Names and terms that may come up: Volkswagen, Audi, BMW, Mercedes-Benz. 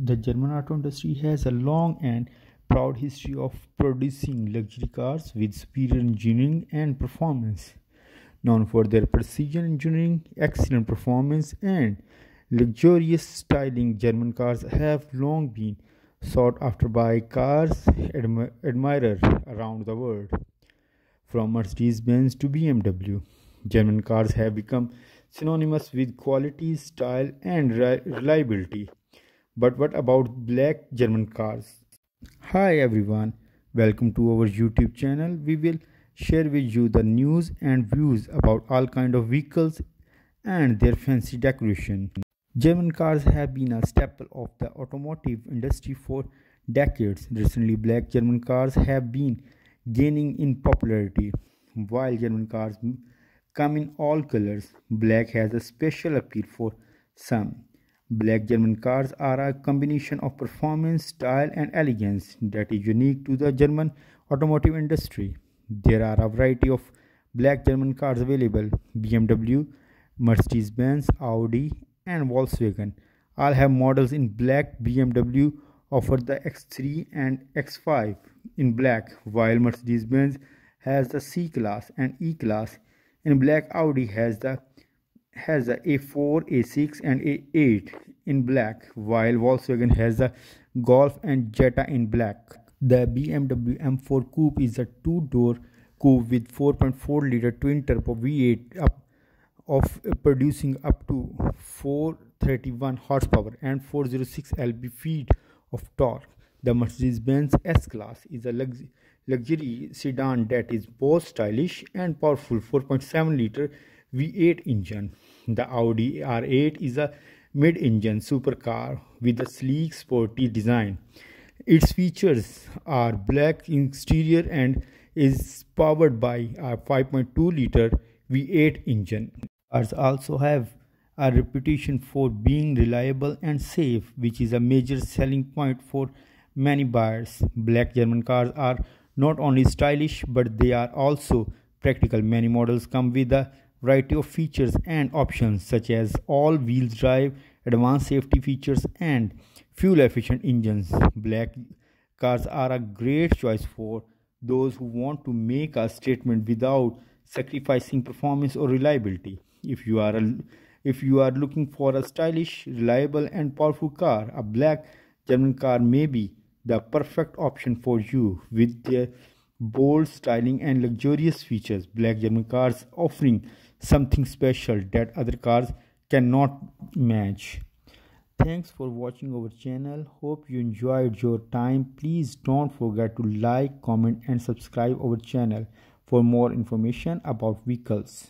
The German auto industry has a long and proud history of producing luxury cars with superior engineering and performance. Known for their precision engineering, excellent performance, and luxurious styling, German cars have long been sought after by cars admirers around the world. From Mercedes-Benz to BMW, German cars have become synonymous with quality, style, and reliability. But what about black German cars? Hi everyone, welcome to our YouTube channel. We will share with you the news and views about all kinds of vehicles and their fancy decoration. German cars have been a staple of the automotive industry for decades. Recently, black German cars have been gaining in popularity. While German cars come in all colors, black has a special appeal for some. Black German cars are a combination of performance, style, and elegance that is unique to the German automotive industry. There are a variety of black German cars available. BMW, Mercedes-Benz, Audi, and Volkswagen all have models in black. BMW offers the X3 and X5 in black, while Mercedes-Benz has the C-Class and E-Class in black. Audi has the A4, A6, and A8 in black, while Volkswagen has the Golf and Jetta in black. The BMW M4 Coupe is a two-door coupe with 4.4-liter twin-turbo V8 producing up to 431 horsepower and 406 lb-ft of torque. The Mercedes-Benz S-Class is a luxury sedan that is both stylish and powerful 4.7-liter V8 engine. The Audi R8 is a mid-engine supercar with a sleek, sporty design. Its features are black exterior and is powered by a 5.2-liter V8 engine. Cars also have a reputation for being reliable and safe, which is a major selling point for many buyers. Black German cars are not only stylish, but they are also practical. Many models come with a variety of features and options such as all-wheel drive, advanced safety features, and fuel-efficient engines. Black cars are a great choice for those who want to make a statement without sacrificing performance or reliability. If you are looking for a stylish, reliable, and powerful car, a black German car may be the perfect option for you. With their bold styling and luxurious features, black German cars offering something special that other cars cannot match. Thanks for watching our channel. Hope you enjoyed your time. Please don't forget to like, comment, and subscribe our channel for more information about vehicles.